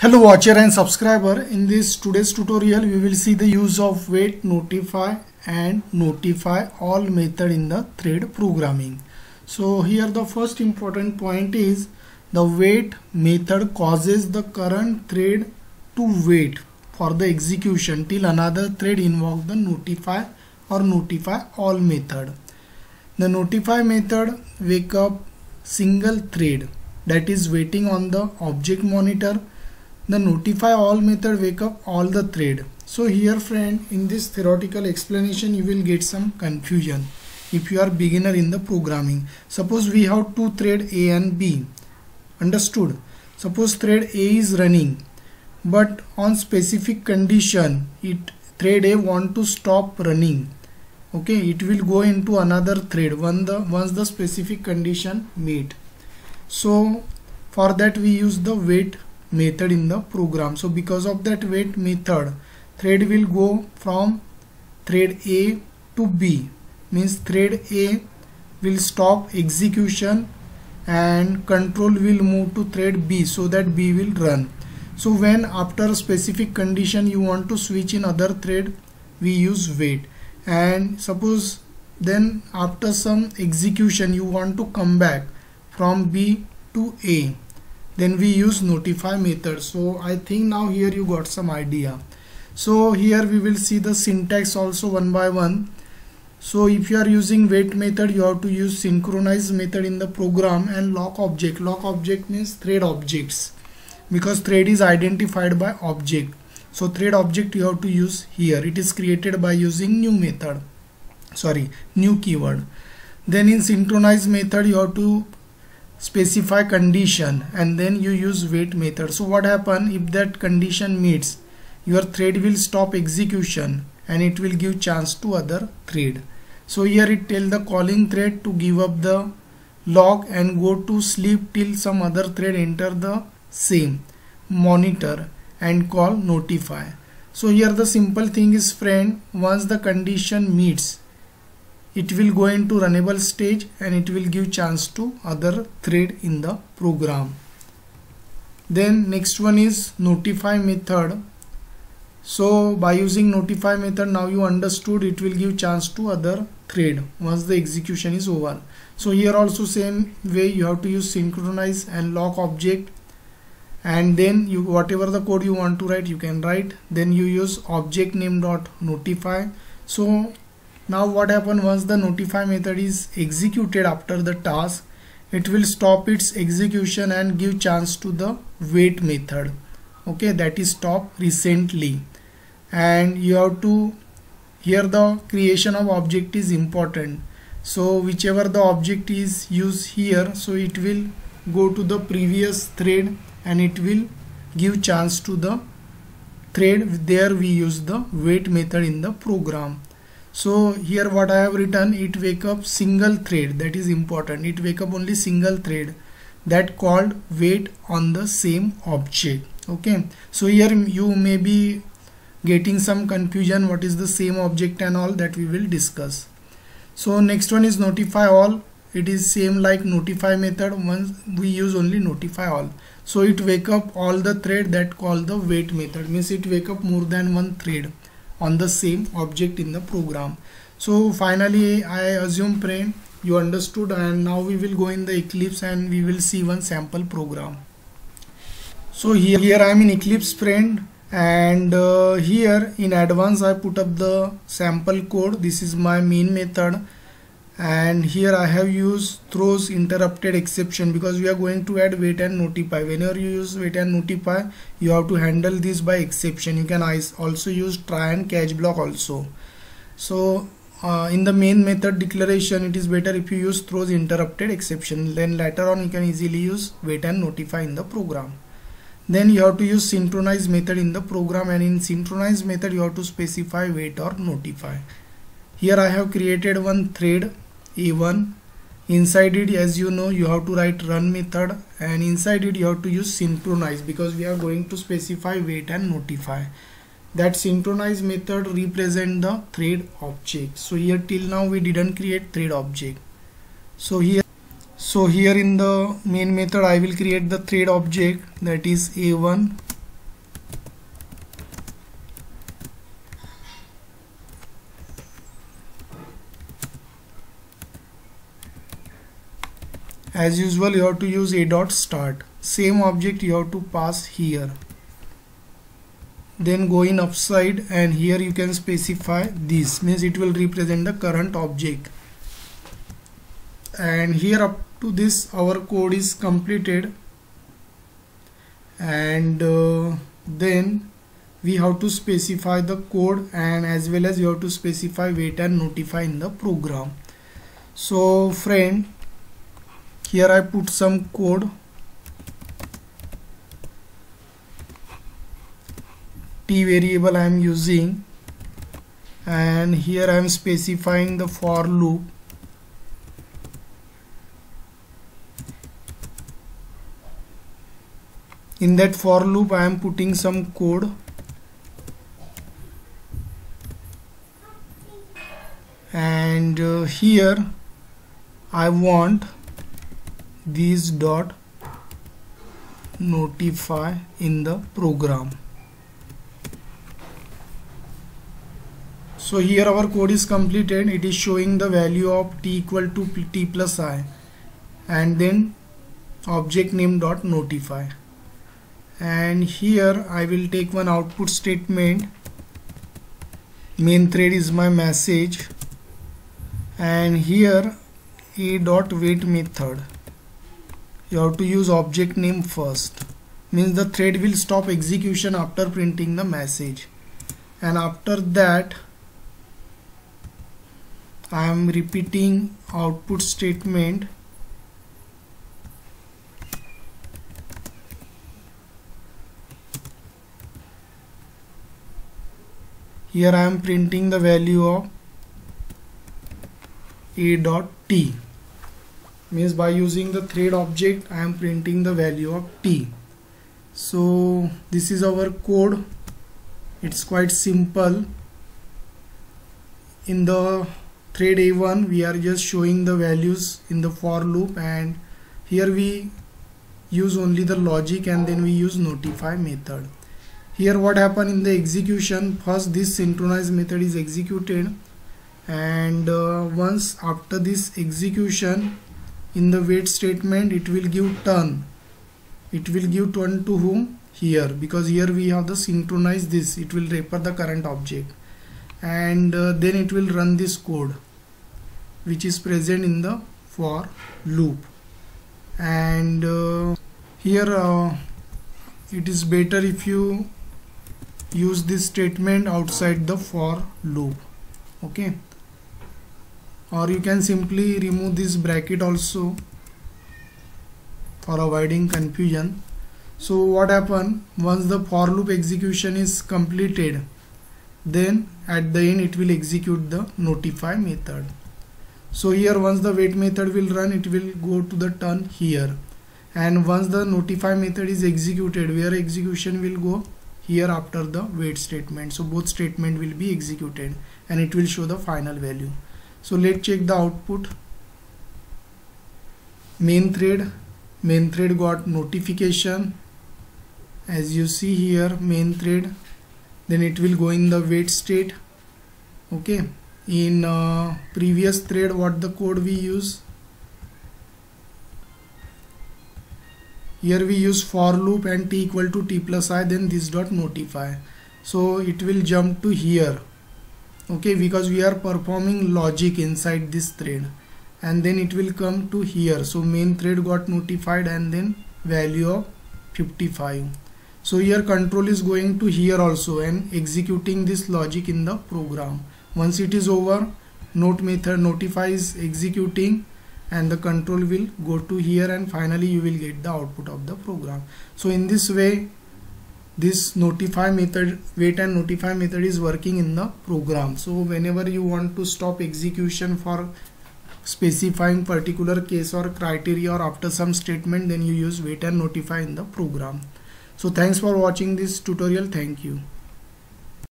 Hello watcher and subscriber, in this today's tutorial we will see the use of wait, notify and notify all method in the thread programming. So here the first important point is the wait method causes the current thread to wait for the execution till another thread invokes the notify or notify all method. The notify method wake up single thread that is waiting on the object monitor. The notify all method wake up all the thread. So here friend, in this theoretical explanation you will get some confusion if you are beginner in the programming. Suppose we have two thread A and B, understood? Suppose thread A is running, but on specific condition thread A want to stop running. Okay, it will go into another thread once the specific condition meet. So for that we use the wait method in the program. So because of that wait method, thread will go from thread A to B, means thread A will stop execution and control will move to thread B so that B will run. So when after specific condition you want to switch in other thread, we use wait. And suppose then after some execution you want to come back from B to A, then we use notify method. So I think now here you got some idea. So here we will see the syntax also one by one. So if you are using wait method, you have to use synchronize method in the program and lock object. Lock object means thread objects, because thread is identified by object. So thread object you have to use here. It is created by using new keyword. Then in synchronize method you have to specify condition and then you use wait method. So what happen if that condition meets, your thread will stop execution and it will give chance to other thread. So here it tell the calling thread to give up the log and go to sleep till some other thread enter the same monitor and call notify. So here the simple thing is friend, once the condition meets, it will go into runnable stage and it will give chance to other thread in the program. Then next one is notify method. So by using notify method, now you understood, it will give chance to other thread once the execution is over. So here also same way you have to use synchronize and lock object, and then you whatever the code you want to write you can write. Then you use object name dot notify. So now what happen, once the notify method is executed after the task, it will stop its execution and give chance to the wait method, okay, that is stopped recently. And you have to, here the creation of object is important. So whichever the object is used here, so it will go to the previous thread and it will give chance to the thread. There we use the wait method in the program. So here what I have written, it wake up single thread, that is important. It wake up only single thread that called wait on the same object. Okay, so here you may be getting some confusion, what is the same object and all, that we will discuss. So next one is notify all. It is same like notify method, once we use only notify all. So it wake up all the thread that called the wait method, means it wake up more than one thread on the same object in the program. So finally I assume friend you understood, and now we will go in the Eclipse and we will see one sample program. So here I am in Eclipse friend, and here in advance I put up the sample code. This is my main method, and here I have used throws interrupted exception, because we are going to add wait and notify. Whenever you use wait and notify, you have to handle this by exception. You can also use try and catch block also. So in the main method declaration, it is better if you use throws interrupted exception, then later on you can easily use wait and notify in the program. Then you have to use synchronize method in the program, and in synchronize method you have to specify wait or notify. Here I have created one thread A1. Inside it, as you know, you have to write run method, and inside it you have to use synchronize, because we are going to specify wait and notify. That synchronize method represent the thread object. So here till now we didn't create thread object. So here in the main method I will create the thread object, that is A1 As usual, you have to use a dot start. Same object you have to pass here. Then go in upside and here you can specify this, means it will represent the current object. And here up to this our code is completed. And then we have to specify the code, and as well as you have to specify wait and notify in the program. So friend, here I put some code. T variable I am using, and here I am specifying the for loop. In that for loop I am putting some code, and here I want this dot notify in the program. So here our code is completed. It is showing the value of t equal to t plus I, and then object name dot notify. And here I will take one output statement. Main thread is my message, and here a dot wait method. You have to use object name first, means the thread will stop execution after printing the message, and after that I am repeating output statement, here I am printing the value of a.t, means by using the thread object I am printing the value of t. So this is our code. It's quite simple. In the thread A1 we are just showing the values in the for loop, and here we use only the logic, and then we use notify method. Here what happened in the execution, first this synchronize method is executed, and once after this execution in the wait statement it will give turn. It will give turn to whom? Here, because here we have the synchronize this, it will refer the current object, and then it will run this code which is present in the for loop. And here it is better if you use this statement outside the for loop, okay, or you can simply remove this bracket also for avoiding confusion. So what happened, once the for loop execution is completed, then at the end it will execute the notify method. So here once the wait method will run, it will go to the turn here, and once the notify method is executed, where execution will go? Here after the wait statement. So both statement will be executed, and it will show the final value. So let's check the output. Main thread got notification, as you see here, main thread. Then it will go in the wait state. Okay, in previous thread what the code we use? Here we use for loop and t equal to t plus I, then this dot notify. So it will jump to here, okay, because we are performing logic inside this thread, and then it will come to here. So main thread got notified, and then value of 55. So here control is going to here also and executing this logic in the program. Once it is over, note method notify is executing, and the control will go to here, and finally you will get the output of the program. So in this way this notify method, wait and notify method is working in the program. So whenever you want to stop execution for specifying particular case or criteria or after some statement, then you use wait and notify in the program. So thanks for watching this tutorial. Thank you.